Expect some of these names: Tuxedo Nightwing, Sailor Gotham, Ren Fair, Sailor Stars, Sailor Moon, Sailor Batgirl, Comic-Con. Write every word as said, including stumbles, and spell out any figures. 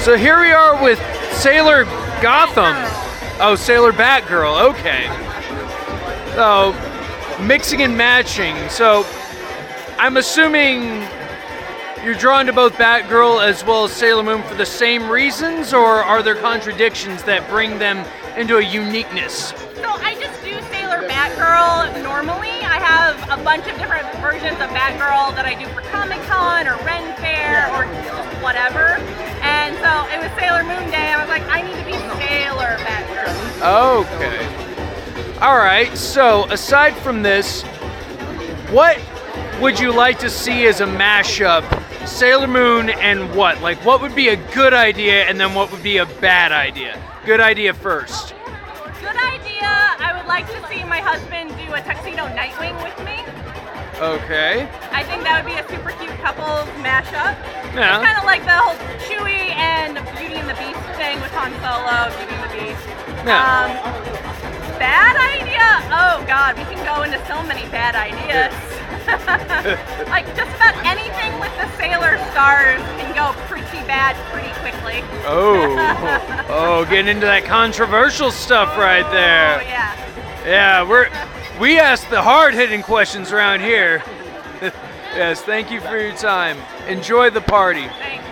So here we are with Sailor Gotham. Oh, Sailor Batgirl, okay. So, mixing and matching. So, I'm assuming you're drawn to both Batgirl as well as Sailor Moon for the same reasons, or are there contradictions that bring them into a uniqueness? So I just do Sailor Batgirl normally. I have a bunch of different versions of Batgirl that I do for Comic-Con or Ren Fair or just whatever. And so it was Sailor Moon Day, I was like, I need to be Sailor Batgirl. Okay. Alright, so aside from this, what would you like to see as a mashup? Sailor Moon and what? Like, what would be a good idea, and then what would be a bad idea? Good idea first. Good idea. I would like to see my husband do a Tuxedo Nightwing with me. Okay. I think that would be a super cute couples mashup. Yeah. It's kind of like the whole Chewie and Beauty and the Beast thing with Han Solo, Beauty and the Beast. Yeah. Um, bad idea? Oh God, we can go into so many bad ideas. Like, just about anything with the Sailor Stars can go pretty bad pretty quickly. Oh. Oh, getting into that controversial stuff right there. Oh, yeah. Yeah, we're, we ask the hard-hitting questions around here. Yes, thank you for your time. Enjoy the party. Thanks.